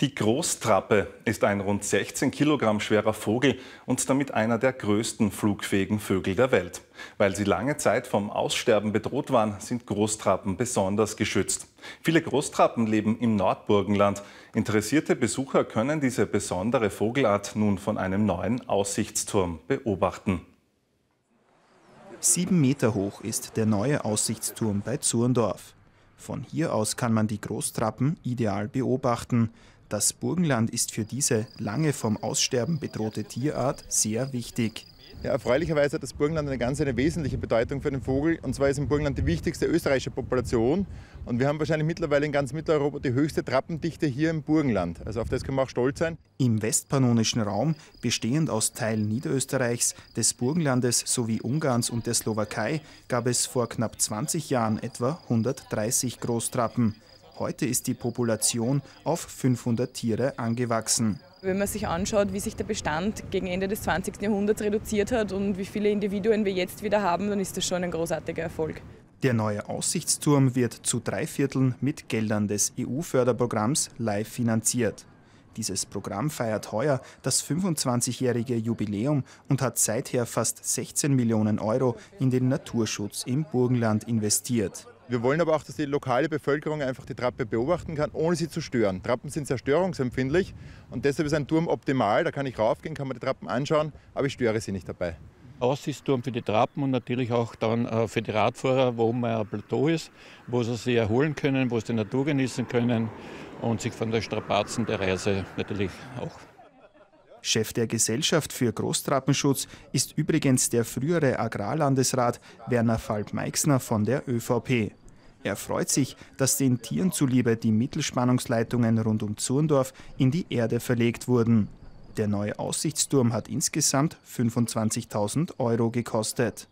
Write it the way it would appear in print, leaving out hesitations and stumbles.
Die Großtrappe ist ein rund 16 Kilogramm schwerer Vogel und damit einer der größten flugfähigen Vögel der Welt. Weil sie lange Zeit vom Aussterben bedroht waren, sind Großtrappen besonders geschützt. Viele Großtrappen leben im Nordburgenland. Interessierte Besucher können diese besondere Vogelart nun von einem neuen Aussichtsturm beobachten. 7 Meter hoch ist der neue Aussichtsturm bei Zurndorf. Von hier aus kann man die Großtrappen ideal beobachten. Das Burgenland ist für diese lange vom Aussterben bedrohte Tierart sehr wichtig. Ja, erfreulicherweise hat das Burgenland eine wesentliche Bedeutung für den Vogel. Und zwar ist im Burgenland die wichtigste österreichische Population. Und wir haben wahrscheinlich mittlerweile in ganz Mitteleuropa die höchste Trappendichte hier im Burgenland. Also auf das können wir auch stolz sein. Im westpannonischen Raum, bestehend aus Teilen Niederösterreichs, des Burgenlandes sowie Ungarns und der Slowakei, gab es vor knapp 20 Jahren etwa 130 Großtrappen. Heute ist die Population auf 500 Tiere angewachsen. Wenn man sich anschaut, wie sich der Bestand gegen Ende des 20. Jahrhunderts reduziert hat und wie viele Individuen wir jetzt wieder haben, dann ist das schon ein großartiger Erfolg. Der neue Aussichtsturm wird zu 3/4 mit Geldern des EU-Förderprogramms LIFE finanziert. Dieses Programm feiert heuer das 25-jährige Jubiläum und hat seither fast 16 Millionen Euro in den Naturschutz im Burgenland investiert. Wir wollen aber auch, dass die lokale Bevölkerung einfach die Trappe beobachten kann, ohne sie zu stören. Trappen sind sehr störungsempfindlich und deshalb ist ein Turm optimal. Da kann ich raufgehen, kann mir die Trappen anschauen, aber ich störe sie nicht dabei. Aussichtsturm für die Trappen und natürlich auch dann für die Radfahrer, wo oben ein Plateau ist, wo sie sich erholen können, wo sie die Natur genießen können und sich von der Strapazen der Reise natürlich auch. Chef der Gesellschaft für Großtrappenschutz ist übrigens der frühere Agrarlandesrat Werner Falb-Meixner von der ÖVP. Er freut sich, dass den Tieren zuliebe die Mittelspannungsleitungen rund um Zurndorf in die Erde verlegt wurden. Der neue Aussichtsturm hat insgesamt 25.000 Euro gekostet.